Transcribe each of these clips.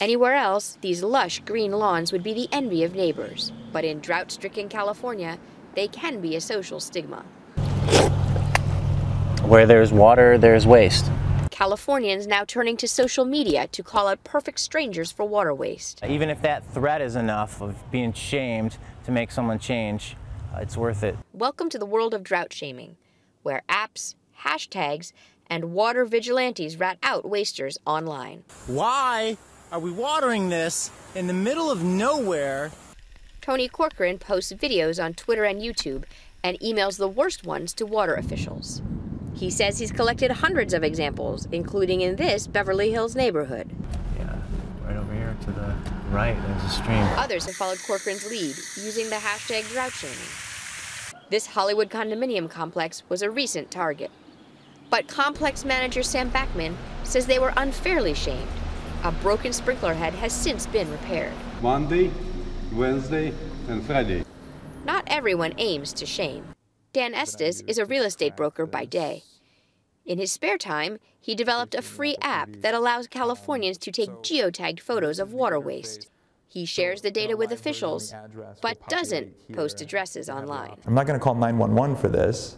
Anywhere else, these lush green lawns would be the envy of neighbors. But in drought-stricken California, they can be a social stigma. Where there's water, there's waste. Californians now turning to social media to call out perfect strangers for water waste. Even if that threat is enough of being shamed to make someone change, it's worth it. Welcome to the world of drought shaming, where apps, hashtags, and water vigilantes rat out wasters online. Why are we watering this in the middle of nowhere? Tony Corcoran posts videos on Twitter and YouTube and emails the worst ones to water officials. He says he's collected hundreds of examples, including in this Beverly Hills neighborhood. Yeah, right over here to the right, there's a stream. Others have followed Corcoran's lead, using the hashtag drought shaming. This Hollywood condominium complex was a recent target. But complex manager Sam Backman says they were unfairly shamed. A broken sprinkler head has since been repaired. Monday, Wednesday, and Friday. Not everyone aims to shame. Dan Estes is a real estate broker by day. In his spare time, he developed a free app that allows Californians to take geotagged photos of water waste. He shares the data with officials, but doesn't post addresses online. I'm not going to call 911 for this,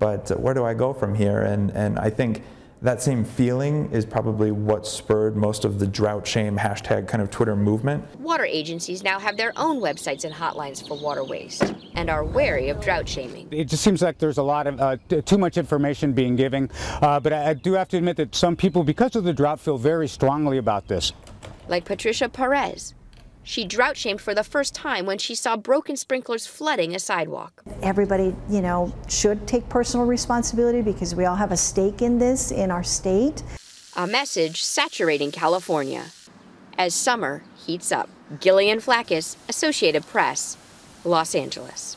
but where do I go from here? And I think that same feeling is probably what spurred most of the drought shame hashtag kind of Twitter movement. Water agencies now have their own websites and hotlines for water waste and are wary of drought shaming. It just seems like there's a lot of too much information being given, but I do have to admit that some people, because of the drought, feel very strongly about this. Like Patricia Perez. She drought shamed for the first time when she saw broken sprinklers flooding a sidewalk. Everybody, you know, should take personal responsibility because we all have a stake in this in our state. A message saturating California as summer heats up. Gillian Flaccus, Associated Press, Los Angeles.